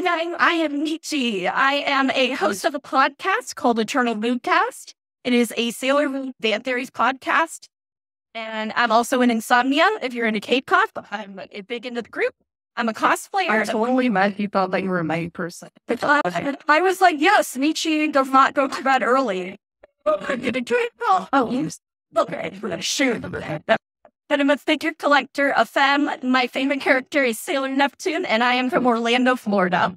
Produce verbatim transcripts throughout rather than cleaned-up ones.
Hi, guys. I am Michi. I am a host of a podcast called Eternal Mooncast. It is a Sailor Moon fan theories podcast. And I'm also in insomnia, if you're into K-pop. I'm big into the group. I'm a cosplayer. I totally met people that you were my person. I, I was like, yes, Michi does not go to bed early. Oh, I'm going to do it. Oh, oh okay. Shoot. But I'm a figure collector, a femme. My favorite character is Sailor Neptune, and I am from Orlando, Florida.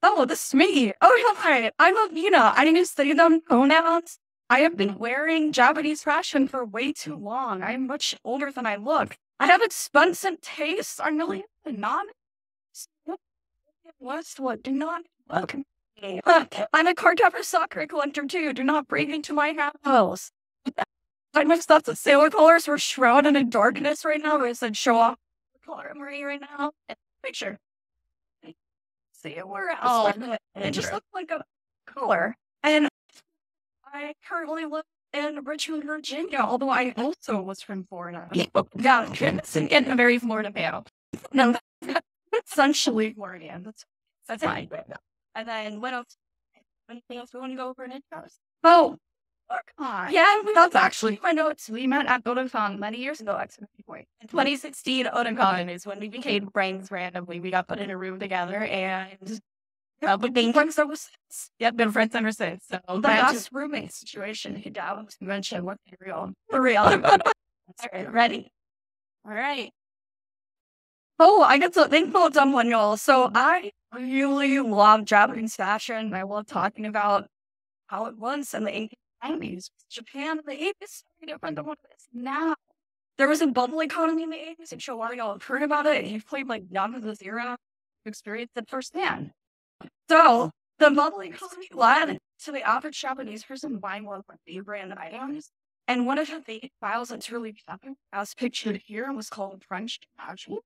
Oh, this is me. Oh, yeah, I love, you know, I didn't study them pronouns. I have been wearing Japanese fashion for way too long. I am much older than I look. I have expensive tastes. I'm really not. What's what? Do not look. I'm a cardcaptor soccer collector, too. Do not break into my house. I must thought the sailor colors were shrouded in darkness right now. I said, show off the color I'm wearing right now. And picture. See it where else? It just looked like a color. And I currently live in Richmond, Virginia, although I also was from Florida. Yeah, and a very Florida male. No, that's essentially Florida. That's that's fine. And then what else? Anything else we want to go over in intros? Oh. Oh, yeah, that's actually my notes. We met at Otakon many years ago, at some point. In twenty sixteen, Otakon is when we became friends randomly. We got put in a room together and uh, we've been friends ever since. Yep, been friends ever since. So the last roommate situation he doubts mentioned was real. For real. All right, ready. All right. Oh, I got something called someone, y'all. So I really love Japanese fashion. I love talking about how it was and the nineties, Japan in the eighties is different than what it is now. There was a bubble economy in the eighties, and so while y'all have heard about it, you've played like none of this era, you experienced it firsthand. So, the bubble economy led to the average Japanese person buying one of the brand items, and one of the files that's really popular, as pictured here, was called French Casual,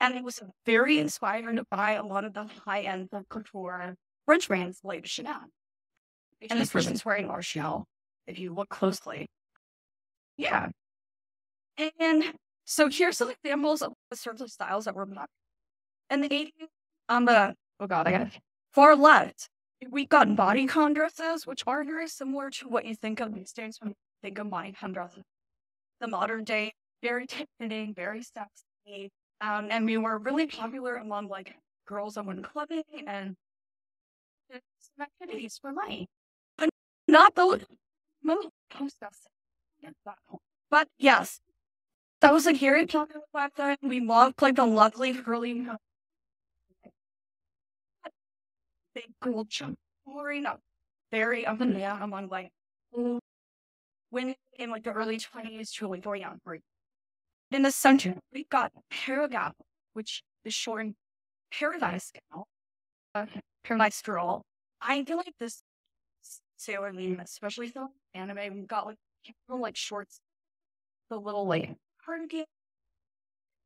and it was very inspired by a lot of the high-end couture French brands like Chanel. And this person's wearing our shell, if you look closely. Yeah. And so here's some examples of the sorts of styles that were not. In the eighties, on the, oh god, I got it. Far left, we've got bodycon dresses, which are very similar to what you think of these days when you think of bodycon dresses. The modern day, very tight-fitting, very sexy. Um, and we were really popular among, like, girls that went clubbing and some activities for money. Not the most but yes, that was like here in China back then. We loved like the lovely curly, big gold jump, up very up and down among like women in like the early twenties to like going out for. In the center, we got Paragap, which is short in Paradise Girl. Uh, Paradise Girl. I feel like this. Sailor Moon, especially film anime, we got like little like shorts, the little like cardigan,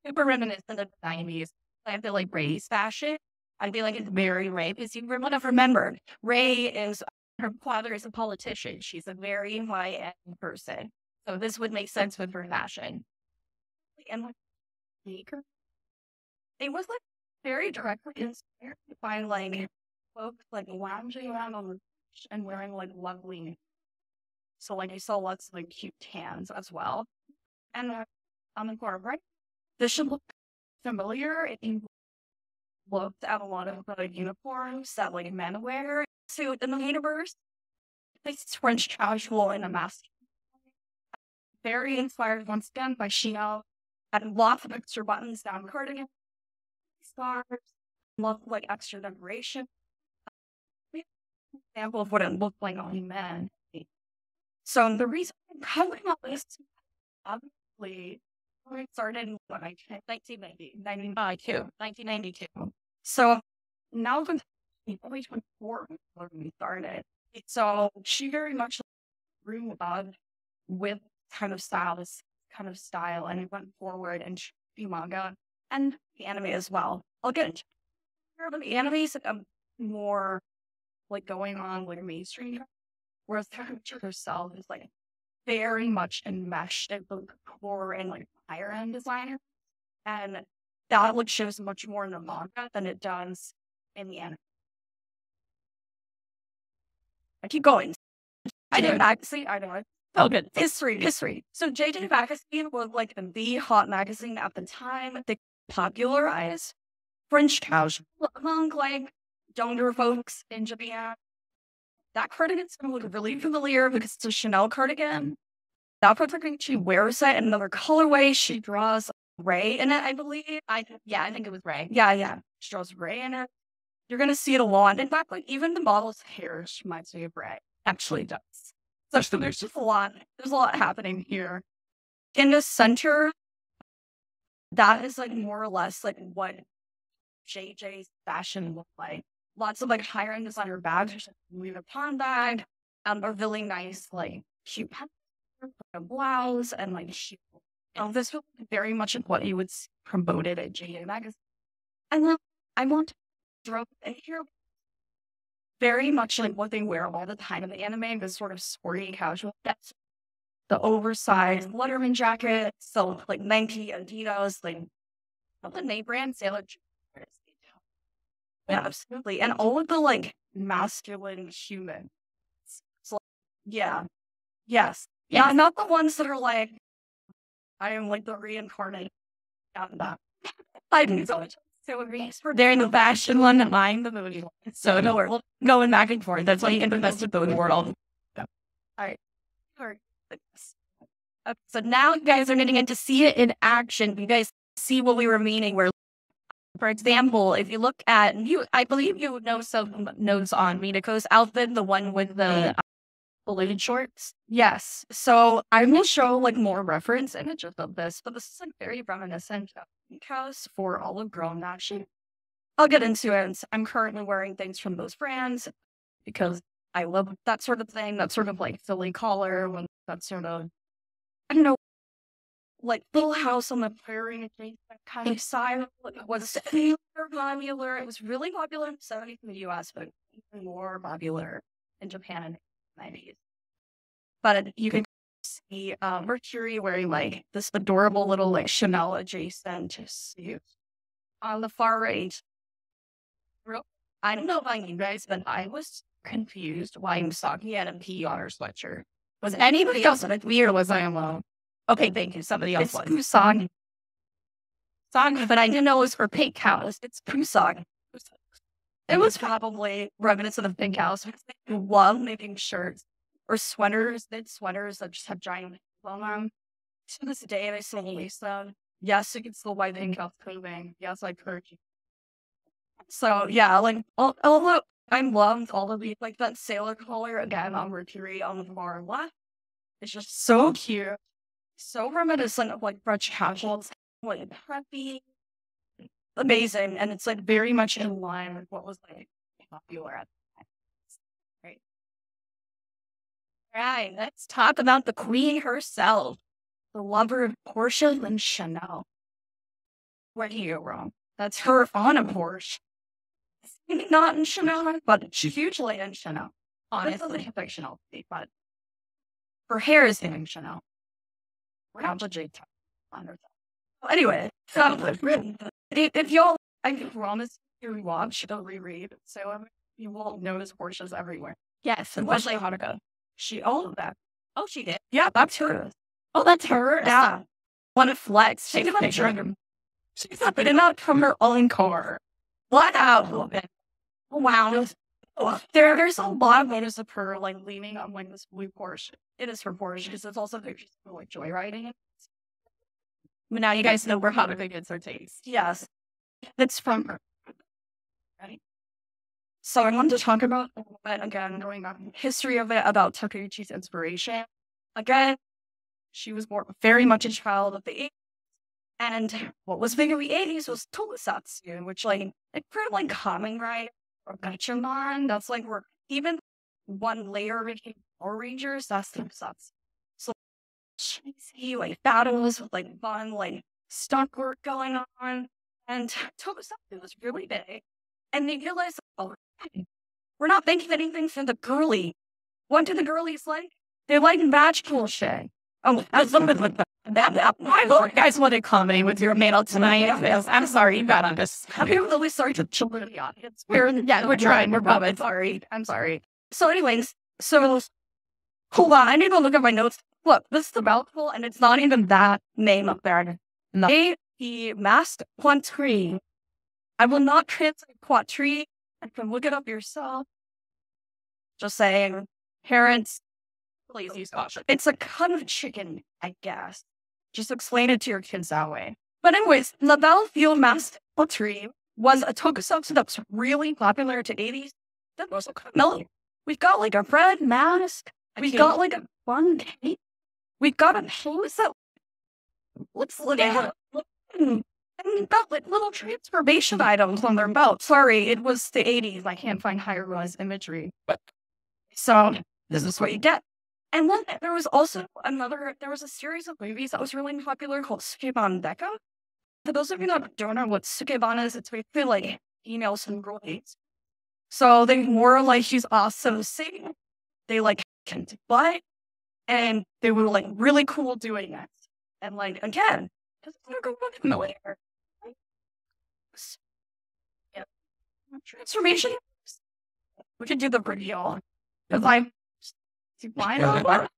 super reminiscent of the nineties. I feel like Ray's fashion. I feel like it's very Ray because you would have remembered Ray is her father is a politician. She's a very high end person, so this would make sense with her fashion. And like maker, it was like very directly inspired by like folks like lounging around on the and wearing like lovely, so like I saw lots of like cute tans as well. And uh, on the corner, right? This should look familiar. It looked at a lot of the uniforms that like men wear. So in the universe, it's French casual and a mask. Very inspired once again by Chanel. Had lots of extra buttons down cardigan, scarves, lots of like extra decoration. Example of what it looked like on men. So the reason I'm covering all this, obviously, it started in nineteen ninety-two. So now it's twenty twenty-four when we started. So she very much grew up with kind of style, this kind of style, and it went forward and the manga and the anime as well. I'll get into the animes um, more. Like going on like mainstream, whereas Takeuchi herself is like very much enmeshed in the core and like higher end designer, and that like shows much more in the manga than it does in the end. I keep going. I didn't actually, I know. Oh, good. History, history. So J J Magazine was like the hot magazine at the time. They popularized French house among like younger folks in Japan. That cardigan's going to look really familiar because it's a Chanel cardigan. That particular, she wears it in another colorway. She draws Ray in it, I believe. I Yeah, I think it was Ray. Yeah, yeah. She draws Ray in it. You're going to see it a lot. In fact, like even the model's hair reminds me of Ray. Actually does. So, so there's just a lot. There's a lot happening here. In the center, that is like more or less like what J J's fashion looked like. Lots of like higher-end designer bags. There's like a Louis Vuitton bag and a really nice like cute pen, a blouse, and like shoe. And this was very much what you would see promoted at J J Magazine. And then I want to throw in here very much like what they wear all the time in the anime, this sort of sporty casual. That's the oversized Letterman jacket. So like Nike, Adidas, like the name brand, Sailor. Yeah, absolutely. And all of the like masculine humans. So, like, yeah. Yes. yes. Not, not the ones that are like, I am like the reincarnate. I do so much. So they're in the fashion one and I'm the moody one. So no, we're going back and forth. That's why you invested the world. All right. So now you guys are getting in to see it in action. You guys see what we were meaning. Where, for example, if you look at you, I believe you know some notes on Minako's outfit, the one with the balloon shorts. Yes. So I will show like more reference images of this, but this is like very reminiscent of Pink House for all of girl fashion. I'll get into it. I'm currently wearing things from those brands because I love that sort of thing. That sort of like Philly collar, when that sort of, I don't know, like Little House on the Prairie kind of style was super popular. It was really popular in the seventies in the U S, but even more popular in Japan and nineties. But you can see uh, Mercury wearing like this adorable little like Chanel adjacent suit. On the far right, I don't know about you guys, but I was confused why Misaki had a P on her sweatshirt. Was anybody else on it weird or was I alone? Okay, thank you. Somebody else was. It's Kusang. But I didn't know it was for Pink House. It's Kusang. It was probably remnants of the Pink House. They love making shirts or sweaters, knit sweaters that just have giant long arms. To this day, they still release them. Yes, you can still buy Pink House clothing. Yes, I purge. So yeah, like all, all I loved all of these, like that sailor collar again on Mercury on the far left. It's just so cute, so reminiscent of like French casuals, like preppy. Amazing, and it's like very much in line with what was like popular at the time. Right. All right, let's talk about the queen herself, the lover of Porsche and Chanel. Where do you go wrong? That's her on a Porsche. Not in Chanel, but hugely in Chanel. Honestly, fictional, but her hair is in Chanel. We're not legit on her. Anyway, so if y'all, I promise you rewatch, don't reread, so you won't notice Porsches everywhere. Yes, and Wesley Hanukkah. She owned that. Oh, she did? Yeah, that's her. Oh, that's her? Yeah. What a flex. She's not drunk. She's not been out from her own car. Black out a little bit. Wow. There, there's a lot of photos of her, like, leaning on, like, this blue Porsche. It is her Porsche, because it's also, they're just, like, joyriding. But now you guys know where Hanukkah gets her taste. Yes. That's from her. Right? So I wanted to talk about, but again, going back the history of it, about Takeuchi's inspiration. Again, she was born very much a child of the eighties. And what was big in the eighties was Tokusatsu, which, like, incredibly common, right? Or Gachamon. That's like where even one layer became Power Rangers. That's Tokusatsu. He like battles with like fun like stunt work going on, and Tokusatsu was really big, and they realized, oh, we're not thinking anything for the girly. What do the girlies like? They like magical shit. Oh, that's something with that. My Lord, guys, what a comedy with your mail tonight. I'm sorry you got on this. I'm really sorry to children in the audience. We're, yeah, we're trying. We're probably sorry. I'm sorry. So anyways, so hold on. I need to look at my notes. Look, this is a mouthful, and it's not even that name up there. No. A, the masked quatri. I will not translate quatri. You can look it up yourself. Just saying, parents, please use caution. It's a cut of chicken, I guess. Just explain it to your kids that way. But anyways, the battlefield masked quatri was a tokusatsu that was really popular to eighties. That was a We've got like a red mask. We've got like a fun cake. We've got a hose that looks like a and got like little transformation items on their belt. Sorry, it was the eighties. I can't find higher res imagery. But so this is what you get. And then there was also another, there was a series of movies that was really popular called Sukeban Deka. For those of you that don't know what Sukeban is, it's basically like females and girls. So they wore like she's awesome singing. They like can't butt. And they were like really cool doing it. And like again, just gonna go back in the later. Yeah. Transformation. We could do the reveal. Because I'm why not?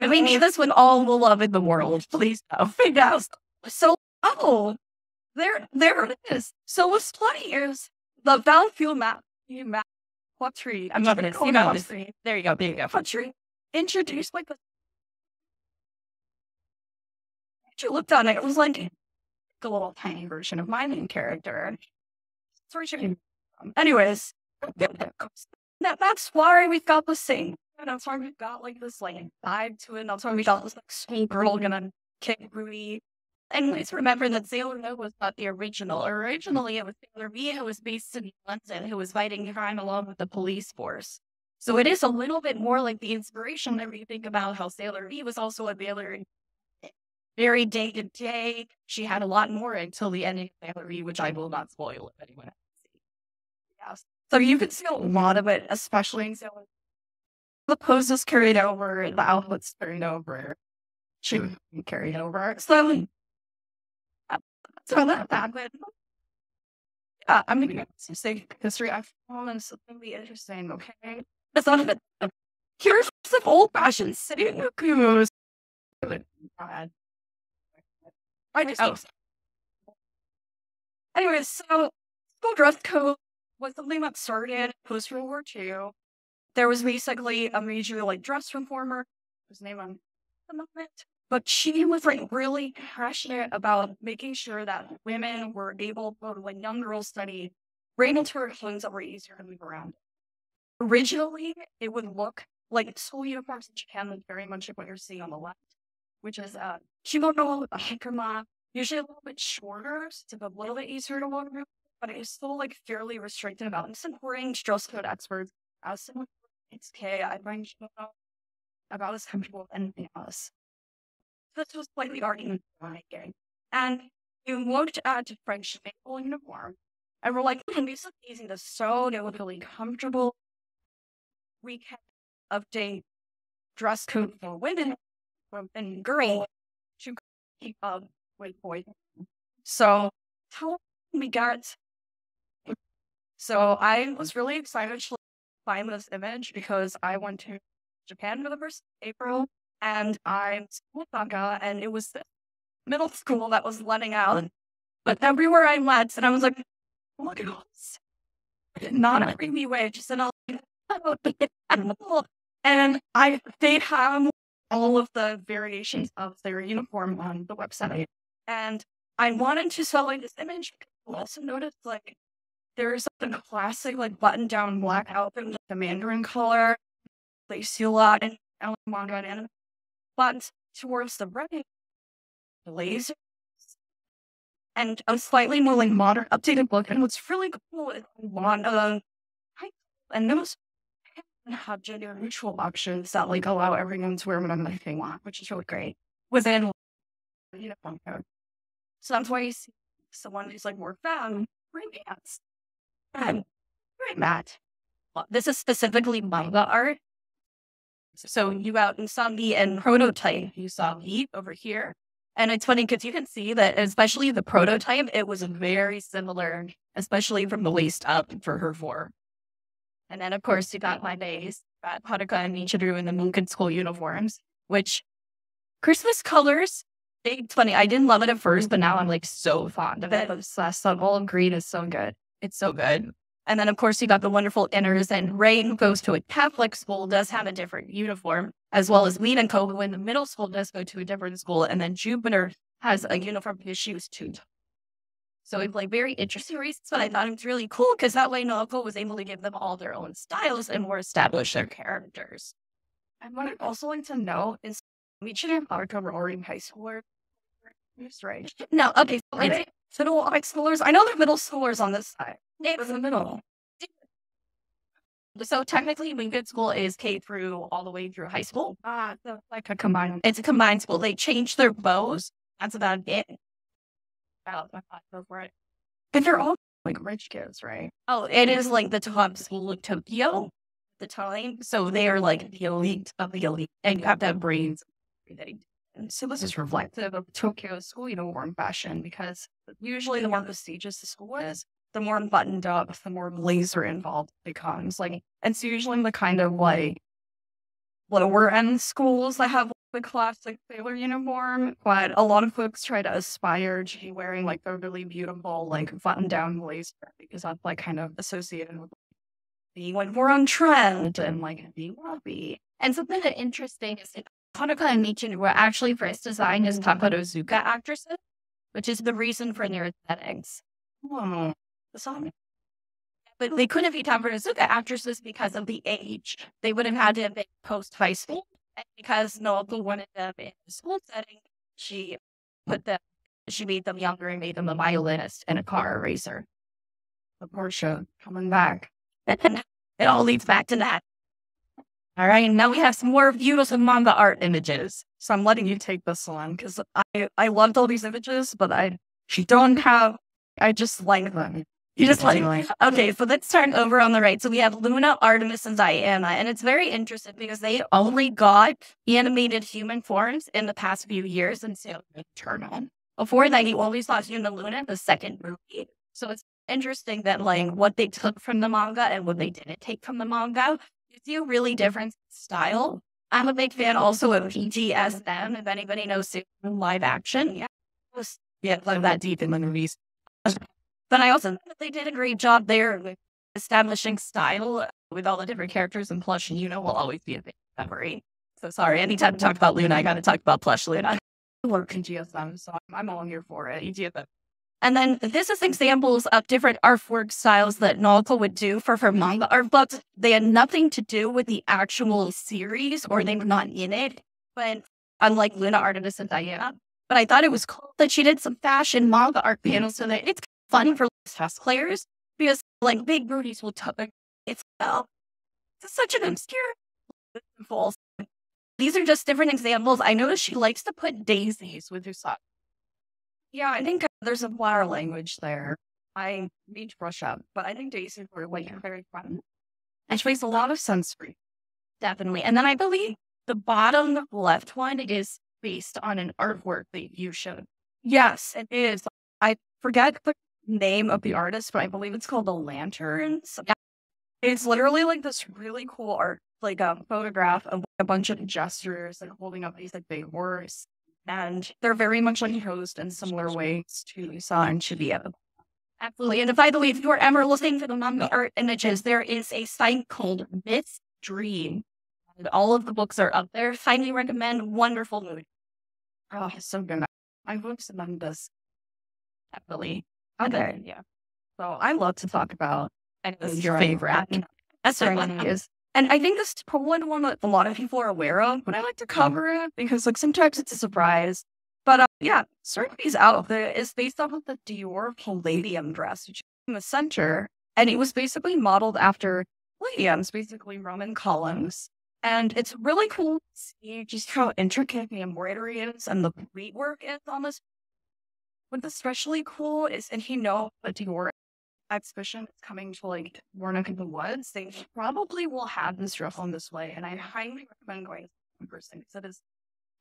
We need this with all the love in the world. Please no. So oh there there it is. So what's funny is the battlefield map. You map what tree? I'm not going to see that. There you go. There you go. What tree? Introduced like the. You looked on it. It was like a little tiny version of my main character. Sorry, she... Anyways, that, that's why we've got this thing. And that's why we've got like this like vibe to it. And that's why we got this like sweet girl gonna kick Rudy. Anyways, remember that Sailor No was not the original. Originally, it was Sailor V, who was based in London, who was fighting crime along with the police force. So it is a little bit more like the inspiration that we think about how Sailor V was also a Sailor very day-to-day. She had a lot more until the ending of Sailor V, which I will not spoil if anyone has seen. Yes. So you can see a lot of it, especially in Sailor V. The poses carried over, the outfits carried over, she carried over. So... So that bad with. Uh, I'm going to get some sick history. I've fallen something really interesting, okay? That's not a bit. Uh, here's some old fashioned city cuckoos. I just. Oh. Anyway, so school dress code was something that started post World War Two. There was basically a major like dress reformer whose name I'm the moment. But she was like really passionate about making sure that women were able to, when young girls studied, bring into her things that were easier to move around. Originally, it would look like school uniforms in Japan was very much like what you're seeing on the left, which is a kimono, a hikama, usually a little bit shorter, so it's a little bit easier to walk around, but it is still like fairly restricted about this. According to dress code experts, as someone who reads K, I find kimono about as comfortable as anything else. This was slightly argument making. And we looked at French maple uniform. And we're like, hmm, these look easy to sew. They look really comfortable. We can update dress code for women and girls to keep up with boys. So, how we got. So, I was really excited to find this image because I went to Japan for the first April. And I'm school Osaka, and it was the middle school that was letting out. But everywhere I went, and I was like, oh my God, not a creepy way, just an all. And I they have all of the variations of their uniform on the website. And I wanted to sell like this image because I also noticed like there's like, the classic like button down black outfit with like, the Mandarin color. They see a lot in manga and anime. But towards the right, lasers, and a slightly more like modern, updated look. And what's really cool is a lot of, and those have gender neutral options that like allow everyone to wear whatever they want, which is really great within uniform code. So that's why you see someone who's like more femme wearing pants. And right, Matt. This is specifically manga art. So you got Usagi and Prototype Usagi over here. And it's funny because you can see that, especially the Prototype, it was very similar, especially from the waist up for her form. And then, of course, you got my base, got Haruka and Michiru in the Munkin School uniforms, which Christmas colors, it's funny. I didn't love it at first, but now I'm like so fond of it. Last sun, all green is so good. It's so good. And then, of course, you got the wonderful inners, and Rain goes to a Catholic school, does have a different uniform, as well as Lean and Co, who in the middle school does go to a different school. And then Jupiter has a uniform because she was too. So it's like very interesting reasons, but I thought it was really cool because that way Naoko was able to give them all their own styles and more establish their characters. I wanted also like to know is Michiru Haruka were already in high school. Right. No, okay. So okay. Middle high schoolers. I know they're middle schoolers on this side. It was in the middle. So technically, Moonkin School is K through all the way through high school. Ah, so it's like a combined. It's a combined school. They changed their bows. That's about it. Oh, I thought right. And they're all like rich kids, right? Oh, it is like the top school of Tokyo at the time. So they are like the elite of the elite, and you have to have brains. And so this is reflective of Tokyo school uniform fashion because usually the more prestigious the school is, the more buttoned up, the more blazer involved it becomes. Like, and it's usually the kind of like lower end schools that have the classic sailor uniform, but a lot of folks try to aspire to wearing like the really beautiful, like button down blazer because that's like kind of associated with being like more on trend and like being wealthy. And something that's interesting is that Haruka and Nietzsche were actually first designed as Takarazuka actresses, which is the reason for their aesthetics. Oh. But they couldn't be Takarazuka actresses because of the age. They would have had to have been post high school. And because Naoko wanted them in the school setting, she put them, she made them younger and made them a violinist and a car racer. The Porsche coming back. It all leads back to that. All right, now we have some more beautiful manga art images. So I'm letting you take this one because I, I loved all these images, but I she don't have, I just like them. You just like, like okay, so let's turn over on the right. So we have Luna, Artemis, and Diana. And it's very interesting because they only got animated human forms in the past few years in Sailor Eternal. Before that, you always saw Yuna Luna in the second movie. So it's interesting that like what they took from the manga and what they didn't take from the manga, you see a really different style. I'm a big fan also of P G S M, if anybody knows live action. Yeah, yeah, love that deep in the movies. But I also think that they did a great job there with establishing style with all the different characters, and plush Yuna will always be a big memory. So sorry, anytime I talk about Luna, I got to talk about plush Luna. I work in G S M, so I'm all here for it. G S M. And then this is examples of different artwork styles that Naoko would do for her manga art books. They had nothing to do with the actual series, or they were not in it. But unlike Luna, Artemis, and Diana. But I thought it was cool that she did some fashion manga art panels so that it's fun for test players because like big booties will tell it's oh, it's such an obscure false. These are just different examples. I noticed she likes to put daisies with her socks. Yeah, I think there's a flower language there. I need to brush up, but I think daisies were like very fun. And she makes a lot of sensory. Definitely. And then I believe the bottom left one is based on an artwork that you showed. Yes, it is. I forget the name of the artist, but I believe it's called The Lanterns. Yeah. It's literally like this really cool art, like a photograph of a bunch of gestures and like, holding up these like big words. And they're very much like posed in similar ways to Usa and Shibuya. Absolutely. And if I believe you are ever listening to the manga art images, there is a site called Miss Dream. And all of the books are up there. Highly recommend. Wonderful movie. Oh, it's so good. My books among this. Definitely. Okay. Yeah. So I love to talk about and it's your favorite. That's what it is. And I think this is probably one that a lot of people are aware of, but I like to cover it because like sometimes it's a surprise. But uh, yeah, Certainty's out there is based off of the Dior Palladium dress, which is in the center. And it was basically modeled after palladiums, basically Roman columns. And it's really cool to see just how intricate the embroidery is and the beadwork is on this. What's especially cool is, and you know, the Dior exhibition is coming to like Roanoke in the Woods, they probably will have this dress on display, and I highly recommend going in person because it is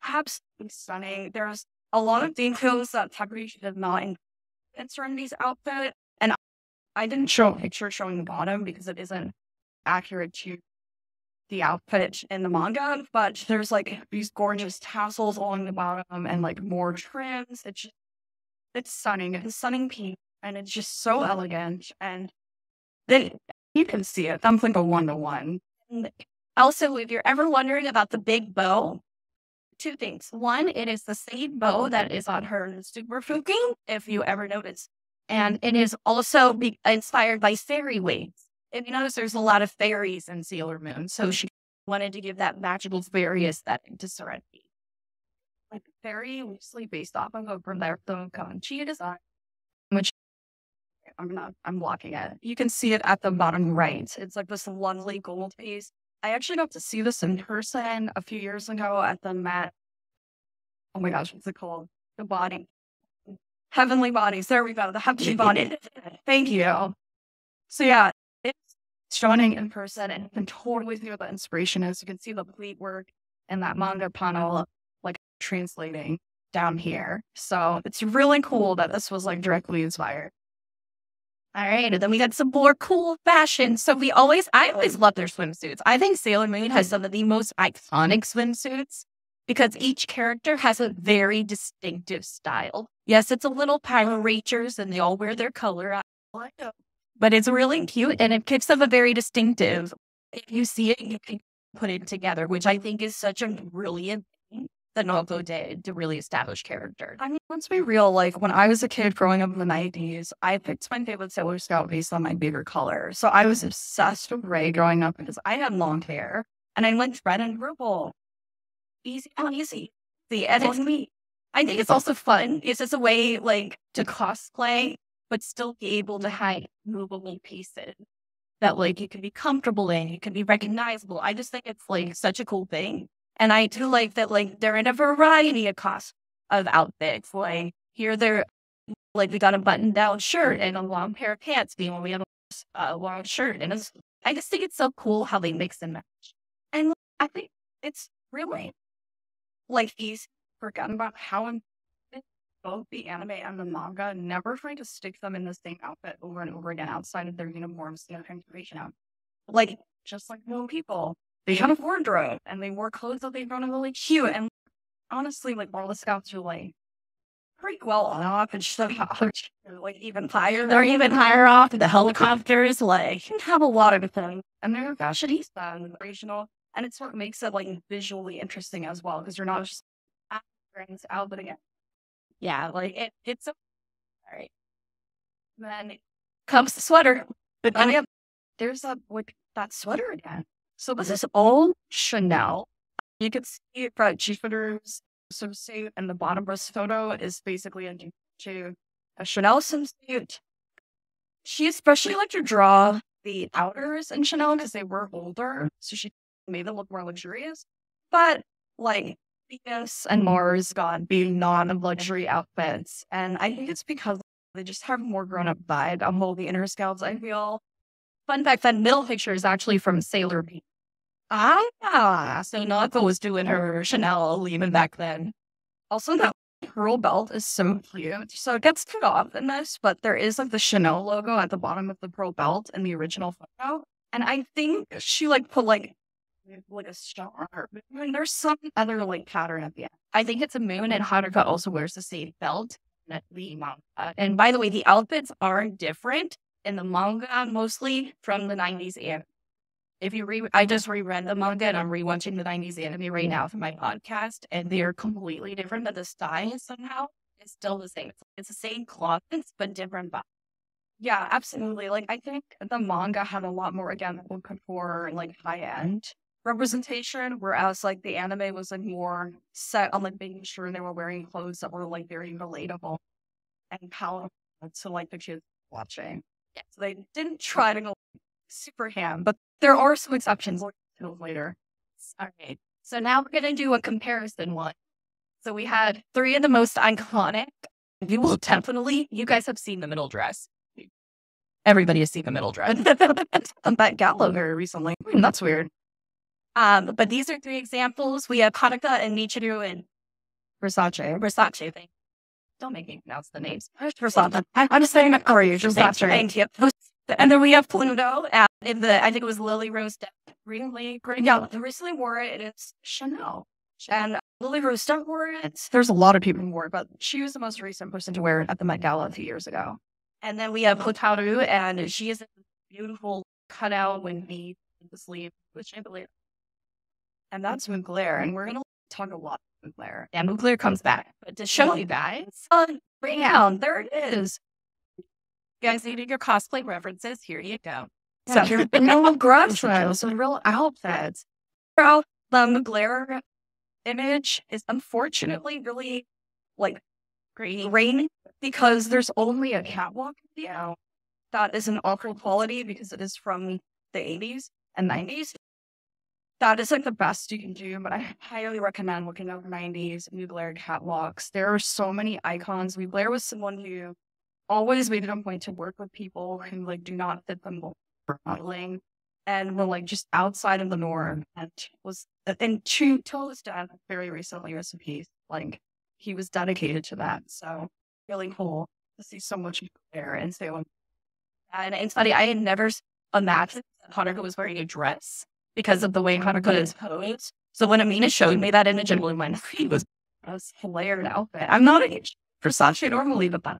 absolutely stunning. There's a lot of details that Takeuchi did not insert in these outfits, and I didn't show a picture showing the bottom because it isn't accurate to the outfit in the manga, but there's like these gorgeous tassels along the bottom and like more trims. It's just, it's stunning. It's a stunning piece, and it's just so elegant. And then you can see it. That's like a one to one. Also, if you're ever wondering about the big bow, two things. One, it is the same bow that is on her Superfuki, if you ever notice, and it is also be- inspired by fairy wings. If you notice, there's a lot of fairies in Sailor Moon, so she wanted to give that magical fairy aesthetic to Serenity. Like, very loosely based off of a Roberto Conchi design, which I'm not, I'm blocking it. You can see it at the bottom right. It's like this lovely gold piece. I actually got to see this in person a few years ago at the Met. Oh my gosh, what's it called? The body. Heavenly Bodies. There we go. The Heavenly Bodies. Thank you. So, yeah. Stunning in person, and you can totally see what the inspiration is. You can see the pleat work and that manga panel like translating down here. So it's really cool that this was like directly inspired. All right, and then we got some more cool fashion. So we always, I always love their swimsuits. I think Sailor Moon has some of the most iconic swimsuits because each character has a very distinctive style. Yes, it's a little Power Rangers, and they all wear their color. I know. But it's really cute, and it gives them a very distinctive. If you see it, you can put it together, which I think is such a brilliant thing that Naoko did to really establish character. I mean, let's be real. Like, when I was a kid growing up in the nineties, I picked my favorite Sailor Scout based on my favorite color. So I was obsessed with gray growing up because I had long hair, and I liked red and purple. Easy, oh, easy. The and it's me. I think it's also fun. It's just a way, like, to cosplay, but still be able to hide movable pieces that, like, you can be comfortable in, you can be recognizable. I just think it's, like, such a cool thing. And I do like that, like, they're in a variety of cost of outfits. Like, here they're, like, we got a button-down shirt and a long pair of pants, being we have a uh, long shirt. And it's, I just think it's so cool how they mix and match. And I think it's really, like, easy to forget about how important both the anime and the manga never try to stick them in the same outfit over and over again outside of their uniforms and transformation outfit. Like, just like normal people, they had a wardrobe and they wore clothes that they found really cute. And honestly, like, all the scouts are like pretty well off and stuff. Like, even higher, they're even higher off. The helicopters, like, you have a lot of things. And they're fashionista and original. And it's what makes it, like, visually interesting as well, because you're not just out, but again. Yeah, like, it, it's a... All right. And then comes the sweater. But I mean, there's that, like, that sweater again. So this is all Chanel. You can see it from G-Fitter's swimsuit, and the bottom breast photo is basically a, to a Chanel swimsuit. She especially liked to draw the outers in Chanel because they were older, so she made them look more luxurious. But, like... Venus and Mars got the non-luxury outfits, and I think it's because they just have more grown-up vibe on all the inner scouts, I feel. Fun fact, that middle picture is actually from Sailor V. Ah, so Naoko was doing her Chanel even back then. Also, that pearl belt is so cute. So it gets cut off in this, but there is, like, the Chanel logo at the bottom of the pearl belt in the original photo, and I think she, like, put, like, like a star. But I mean, there's some other, like, pattern at the end. I think it's a moon, and Haruka also wears the same belt in the manga. And by the way, the outfits are different in the manga, mostly from the nineties anime. If you re- I just reread the manga, and I'm rewatching the nineties anime right now for my podcast, and they are completely different, but the style somehow is still the same. It's the same clothes, but different body. Yeah, absolutely. Like, I think the manga had a lot more, again, for, like, high end representation, whereas, like, the anime was, like, more set on, like, making sure they were wearing clothes that were, like, very relatable and palatable to, like, the kids watching. Yeah. So they didn't try to go super ham, but there are some exceptions later. All right. So now we're going to do a comparison one. So we had three of the most iconic. You will definitely, you guys have seen the middle dress. everybody has seen the middle dress. But Gallagher recently. Mm, that's weird. Um, but these are three examples. We have Hanukkah and Nietzsche and Versace. Versace thing. Don't make me pronounce the names. Versace. I'm just saying that for you. Versace. And then we have Pluto. Uh, in the, I think it was Lily Rose Depp. Recently, yeah, they recently wore it. It's Chanel. And Lily Rose Depp wore it. There's a lot of people who wore it, but she was the most recent person to wear it at the Met Gala a few years ago. And then we have Hotaru, and she is a beautiful cutout with the sleeve, which I believe. And that's Mugler, and we're going to talk a lot about Mugler. Yeah, Mugler comes back. But to show you guys, bring down, there it is. You guys needed your cosplay references. Here you go. So, no grudge trials and real outfits. Well, the Mugler image is unfortunately really like grainy because there's only a catwalk video that is an awkward quality because it is from the eighties and nineties. That is like the best you can do, but I highly recommend looking over nineties Mugler catwalks. There are so many icons. Mugler was someone who always made it a point to work with people who like do not fit the mold for modeling and were like just outside of the norm, and was and to To's death very recently was a piece. Like he was dedicated to that. So really cool to see so much there. And so and it's funny, I had never imagined that Hanukkah was wearing a dress because of the way Hanukkah is posed. So when Amina showed me that image and blew my mind, was a flared outfit. I'm not a Versace normally, but that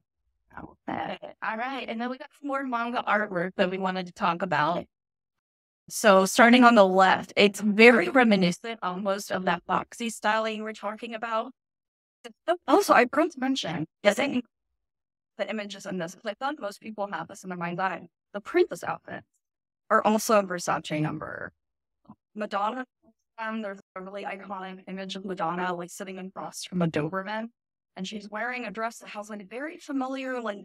outfit. All right. And then we got some more manga artwork that we wanted to talk about. So starting on the left, it's very reminiscent almost of that boxy styling we're talking about. Also, I forgot to mention, yes, I think the images in this, because I thought most people have this in their mind's eye, the princess outfits are also a Versace number. Madonna, um, there's a really iconic image of Madonna like sitting across from a Doberman, and she's wearing a dress that has like very familiar like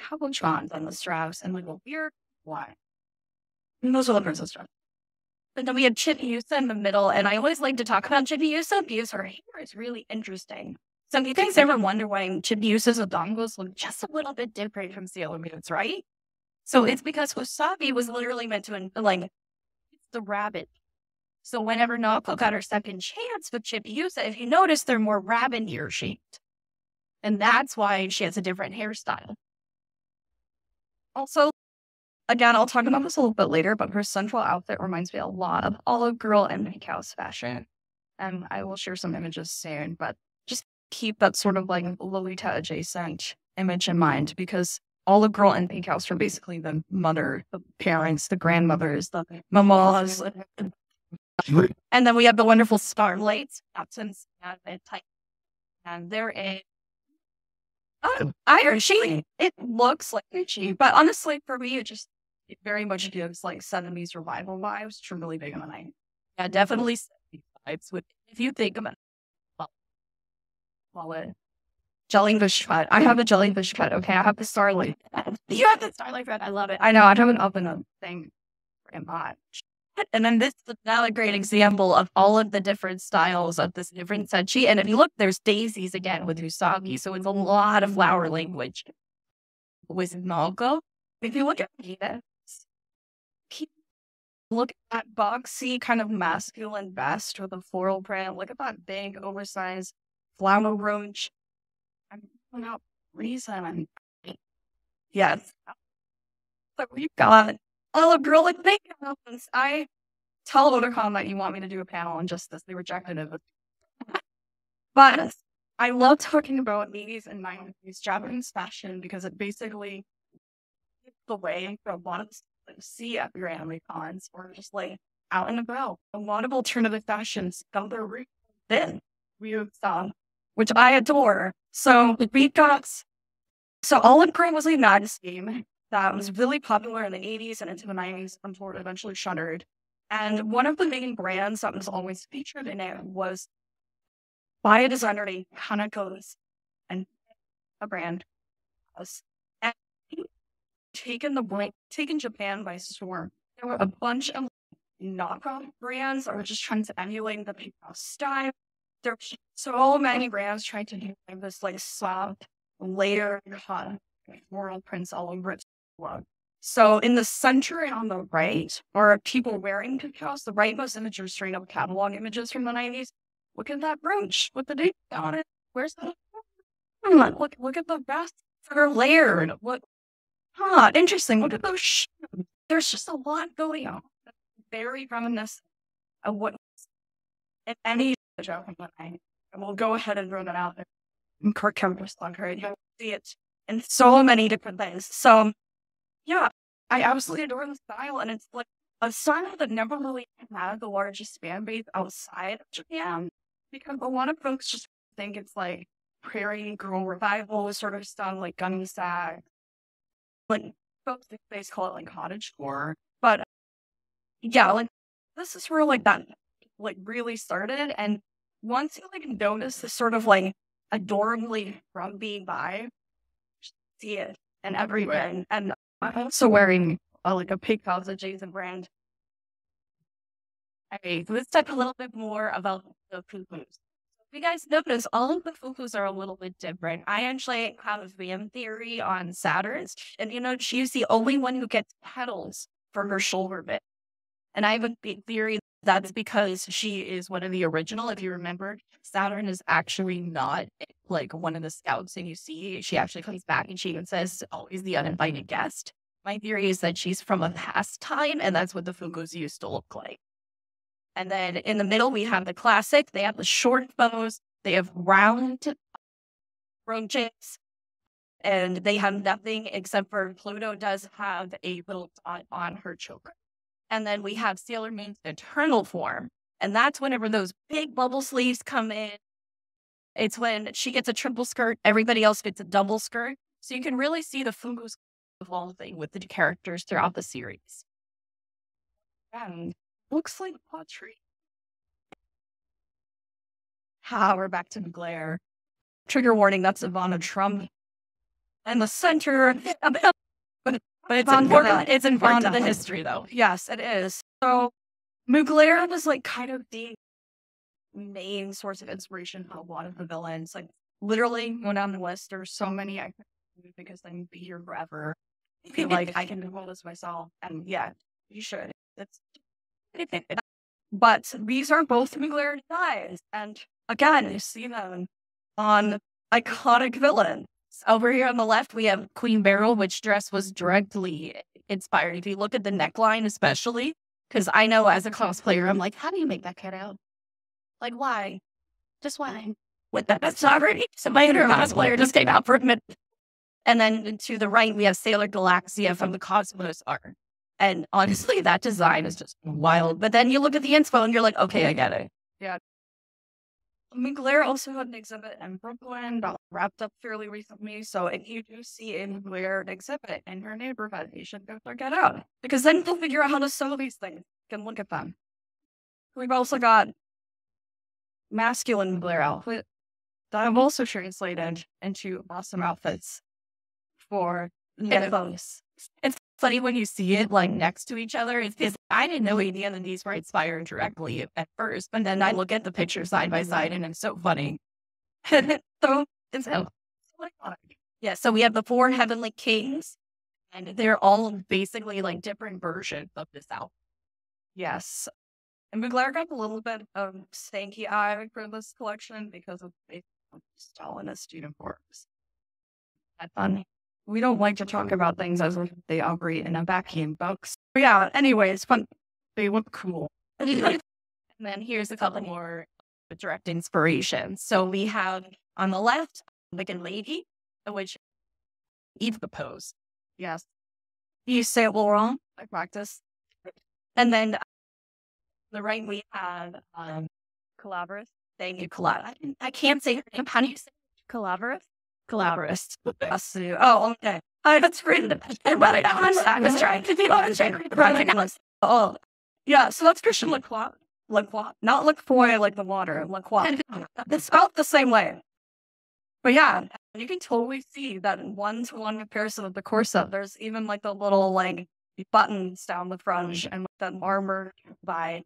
cabochons on the straps and like a weird why. And those are the princess dresses. And then we have Chibiusa in the middle, and I always like to talk about Chibiusa because her hair is really interesting. So if you guys ever wonder why Chibiusa's Odongos look just a little bit different from Sailor Moon's, right? So it's because Wasabi was literally meant to, like, it's the rabbit. So whenever Naoko got her second chance with Chibiusa, if you notice, they're more rabbit ear shaped. And that's why she has a different hairstyle. Also, again, I'll talk about this a little bit later, but her central outfit reminds me a lot of Olive Girl and Pink House fashion. And I will share some images soon, but just keep that sort of like Lolita adjacent image in mind, because Olive Girl and Pink House were basically the mother, the parents, the grandmothers, the mamas. And then we have the wonderful Starlights, Captains, and Titan. And they're a oh, Irish. She, it looks like Gucci, but honestly, for me, it just It very much gives like seventies revival vibes, which are really big on the night. Yeah, definitely seventies vibes. With, if you think about well, wallet, jellyfish cut. I have a jellyfish cut. Okay, I have the starlight. You have the starlight red. I love it. I know. I have an up and up thing for much. And then this is another great example of all of the different styles of this different senshi. And if you look, there's daisies again with Usagi. So it's a lot of flower language with Naoko. If you look at Adidas, look at that boxy kind of masculine vest with a floral print. Look at that big oversized flower brooch. I'm pulling out reason. Yes. But we've got Olive Girl and Pink House. I tell Otakon that you want me to do a panel on just this. They rejected it. But I love talking about eighties and nineties Japanese fashion because it basically gives the way for a lot of see at your anime cons or just like out and about. A lot of alternative fashions got their roots then we have some, which I adore. So we got so Olive Green was a United scheme that was really popular in the eighties and into the nineties until it eventually shuttered. And one of the main brands that was always featured in it was by a designer named Hanako's and a brand was taken the blank, taken Japan by storm. There were a bunch of knockoff brands that were just trying to emulate the Pink House style. There were so many brands trying to do this like soft, layered, hot floral prints all over it. So in the center and on the right are people wearing Pink House. The rightmost image are straight up catalog images from the nineties. Look at that brooch with the date on it. Where's that? Come on, look, look at the vests that are layered. What? Huh, interesting. Look at those shoes. There's just a lot going on. Very reminiscent of what if any joke from the nineties. And we'll go ahead and run it out there. And Kirk Kemper's on her. You see it in so many different things. So, yeah, I absolutely adore the style, and it's like a style that never really had the largest fan base outside of Japan, because a lot of folks just think it's like prairie girl revival sort of stuff, like gunny sack. Like folks they call it like cottagecore, but yeah, like this is where like that like really started, and once you like notice this sort of like adorably grumpy vibe, just see it and everything. And I'm also wearing uh, like a Pink House adjacent brand. Okay, so let's talk a little bit more about the fukus. If you guys notice, all of the fukus are a little bit different. I actually have a V M theory on Saturns, and you know, she's the only one who gets petals for her shoulder bit. And I have a big theory that's because she is one of the original. If you remember, Saturn is actually not like one of the scouts, and you see she actually comes back and she even says always the uninvited guest. My theory is that she's from a past time, and that's what the fukus used to look like. And then in the middle we have the classic. They have the short bows, they have round brooches, and they have nothing except for Pluto does have a little dot on her choker. And then we have Sailor Moon's eternal form. And that's whenever those big bubble sleeves come in. It's when she gets a triple skirt. Everybody else gets a double skirt. So you can really see the fukus evolving with the characters throughout the series. And looks like pottery. Ah, we're back to Mugler. Trigger warning, that's Ivana Trump. And the center... But it's important, it's important to the history, though. Yes, it is. So Mugler was like kind of the main source of inspiration for a lot of the villains. Like literally, going down the list, there's so many I can do because they can be here forever. Feel like I can do all this myself, and yeah, you should. It's but these are both Mugler designs, and again, you see them on iconic villains. Over here on the left, we have Queen Beryl, which dress was directly inspired. If you look at the neckline, especially, because I know as a cosplayer, I'm like, how do you make that cut out? Like, why? Just why? With that, that's already so my inner cosplayer just came out for a minute. And then to the right, we have Sailor Galaxia from the Cosmos art. And honestly, that design is just wild. But then you look at the inspo and you're like, okay, I get it. Yeah. Mugler also had an exhibit in Brooklyn that wrapped up fairly recently. So if you do see a Mugler exhibit in your neighborhood, you should go check it out, because then they'll figure out how to sell these things. You can look at them. We've also got masculine Mugler outfit that I've also translated into awesome outfits for mythos. It's funny when you see it like next to each other. It's because I didn't know any of these were inspired directly at first, but then I look at the picture side by side, and it's so funny. so it's so, so yeah. So we have the four heavenly kings, and they're all basically like different versions of this outfit. Yes, and Mugler got a little bit of stanky eye for this collection because of Stalinist uniforms. That's funny. We don't like to talk about things as if they operate in a vacuum box. But yeah, anyways, fun. They look cool. And then here's a couple more direct inspirations. So we have on the left, like a lady, which Eve the pose. Yes. You say it well wrong. I practice. And then on the right, we have um, Calaveras. Thank you, Calaveras. I can't say her name. How do you say Calaveras? Collaborist. Oh, okay. I that's written. And what I know, I was trying to be on the Oh, yeah. So that's Christian Lacroix. Lacroix. Not Lacroix like the water. Lacroix. It's spelled the same way. But yeah, you can totally see that one-to-one comparison of the corset. There's even like the little like buttons down the front and like the armor by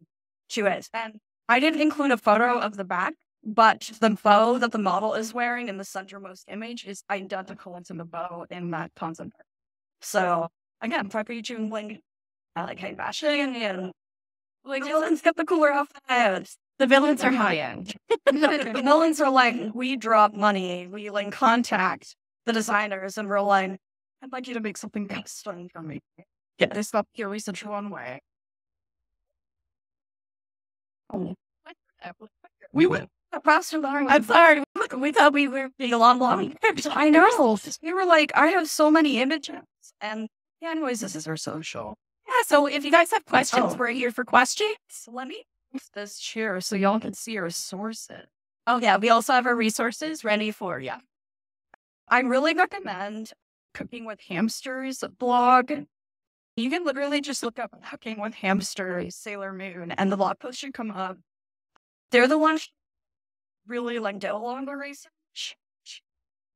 to it. And I didn't include a photo of the back, but the bow that the model is wearing in the centermost image is identical to the bow in that concept. So again, proper YouTube link. I like high fashion and like villains got the cooler outfits. The villains are high end. The villains are like, we drop money, we like contact the designers and we're like, I'd like you to make something custom for me. Yeah, this stuff here we such one way. Oh. We went. I'm sorry. We thought we were being a lot longer. I know. We were like, I have so many images, and yeah, anyways, this is our social. Yeah. So if you guys have questions, oh. we're here for questions. Let me move this chair so y'all can see our sources. Oh yeah, we also have our resources ready for you. I really recommend Cooking with Hamsters blog. You can literally just look up Cooking with Hamsters Sailor Moon, and the blog post should come up. They're the ones really like do a lot of the research,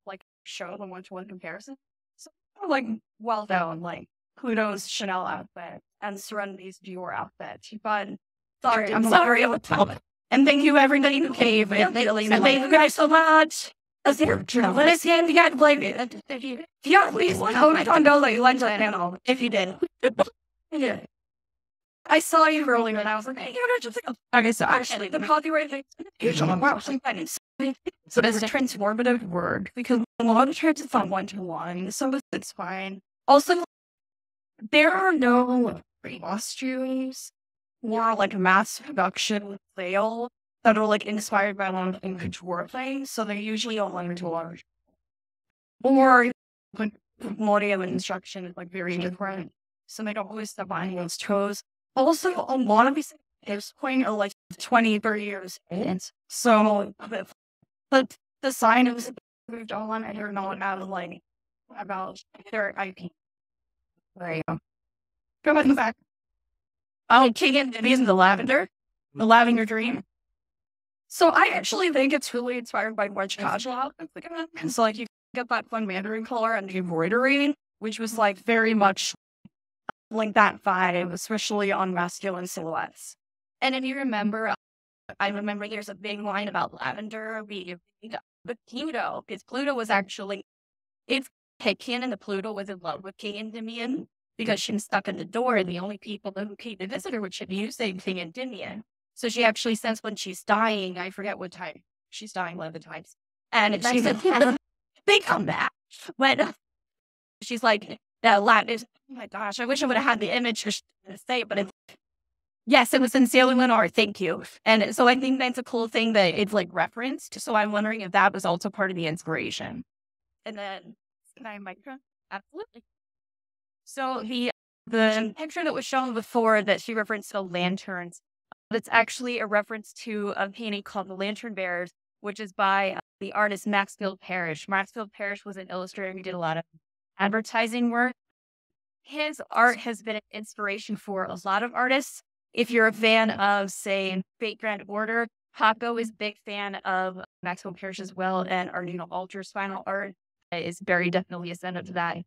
like show the one-to-one comparison. So like well known, like Pluto's Chanel outfit and Serendi's Dior outfit. But sorry, I'm sorry. I'm sorry. And thank you everybody who came. And thank you guys so much. As your let us hand you out blame it. If you if you please don't know that you went to animal if you did. Yeah. I saw you rolling and I was like, hey, you know, just like, okay, so actually, the copyright thing is so there's a transformative word because a lot of trades is on one-to-one, so it's fine. Also, there are no costumes or like mass production sale that are like inspired by a lot of couture things, so they're usually all one-to-one. Or like model instruction is like very different, so they don't always step on anyone's toes. Also, a lot of these at this point are like twenty, thirty years old. So, but, but the sign was moved on and they're not out of like about their I P. There you go. Go in the back. Oh, Keegan, these are the lavender, the lavender dream. So, I actually think it's really inspired by March Kajal. So, like, you get that fun mandarin color and the embroidery, which was like very much like that vibe, especially on masculine silhouettes. And if you remember, I remember there's a big line about lavender being with Pluto, because Pluto was actually, it's Kekin, and the Pluto was in love with King Endymion because she was stuck in the door, and the only people who came to visit her would be using King Endymion. So she actually says when she's dying, I forget what time, she's dying one of the times, and she says, they come back. But she's like, that Latin is, oh my gosh, I wish I would have had the image to say it, but it's, yes, it was in Sailor Moon art, thank you. And so I think that's a cool thing that it's like referenced. So I'm wondering if that was also part of the inspiration. And then, can I microphone? Absolutely. So the, the picture that was shown before that she referenced the lanterns, that's actually a reference to a painting called The Lantern Bearers, which is by the artist Maxfield Parrish. Maxfield Parrish was an illustrator who did a lot of advertising work. His art has been an inspiration for a lot of artists. If you're a fan of, say, Fate Grand Order, Paco is a big fan of Maxwell Parrish as well, and Arnino Alter's final art is very definitely a send up to that.